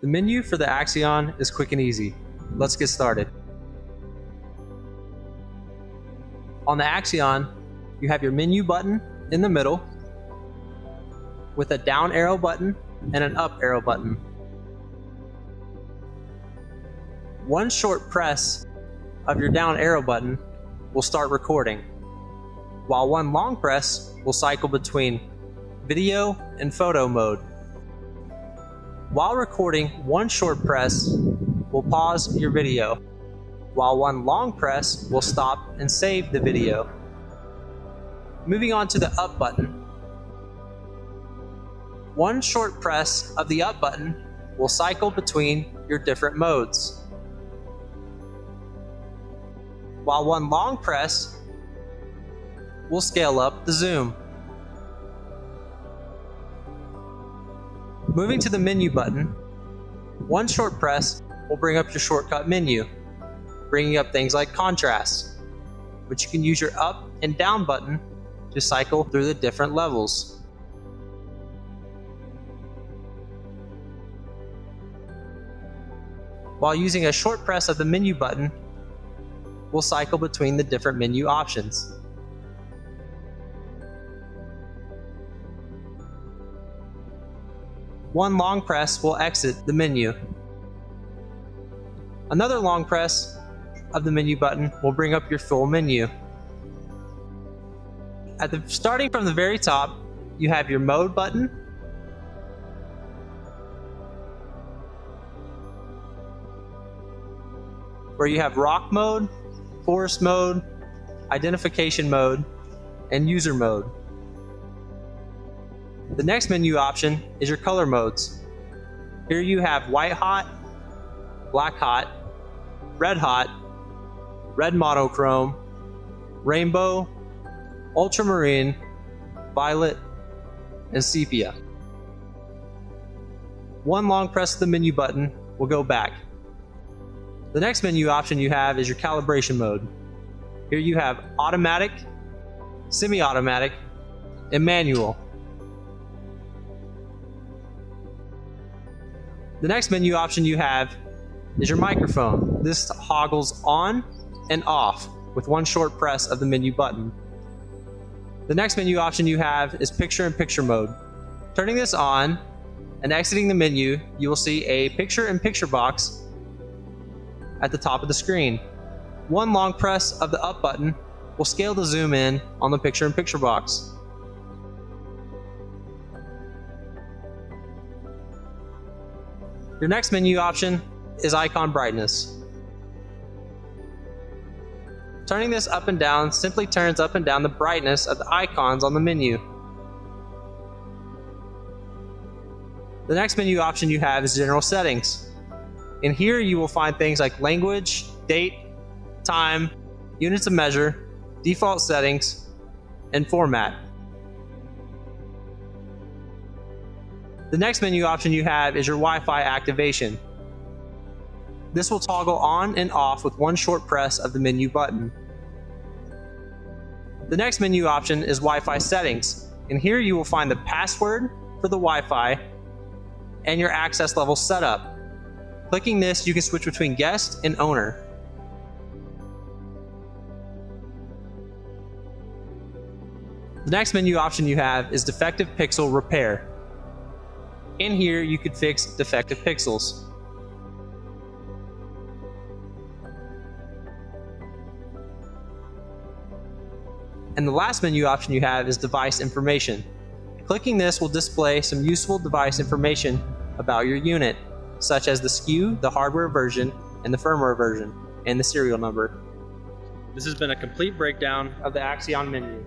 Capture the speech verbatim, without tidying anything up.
The menu for the Axion is quick and easy. Let's get started. On the Axion, you have your menu button in the middle with a down arrow button and an up arrow button. One short press of your down arrow button will start recording, while one long press will cycle between video and photo mode. While recording, one short press will pause your video, while one long press will stop and save the video. Moving on to the up button. One short press of the up button will cycle between your different modes, while one long press will scale up the zoom. Moving to the menu button, one short press will bring up your shortcut menu, bringing up things like contrast, but you can use your up and down button to cycle through the different levels. While using a short press of the menu button, we'll cycle between the different menu options. One long press will exit the menu. Another long press of the menu button will bring up your full menu. At the, starting from the very top, you have your mode button, where you have rock mode, forest mode, identification mode, and user mode. The next menu option is your color modes. Here you have white hot, black hot, red hot, red monochrome, rainbow, ultramarine, violet, and sepia. One long press of the menu button will go back. The next menu option you have is your calibration mode. Here you have automatic, semi-automatic, and manual. The next menu option you have is your microphone. This toggles on and off with one short press of the menu button. The next menu option you have is picture-in-picture mode. Turning this on and exiting the menu, you will see a picture-in-picture box at the top of the screen. One long press of the up button will scale the zoom in on the picture-in-picture box. Your next menu option is icon brightness. Turning this up and down simply turns up and down the brightness of the icons on the menu. The next menu option you have is general settings. In here you will find things like language, date, time, units of measure, default settings, and format. The next menu option you have is your Wi-Fi activation. This will toggle on and off with one short press of the menu button. The next menu option is Wi-Fi settings. And here you will find the password for the Wi-Fi and your access level setup. Clicking this, you can switch between guest and owner. The next menu option you have is defective pixel repair. In here, you could fix defective pixels. And the last menu option you have is device information. Clicking this will display some useful device information about your unit, such as the S K U, the hardware version, and the firmware version, and the serial number. This has been a complete breakdown of the Axion menu.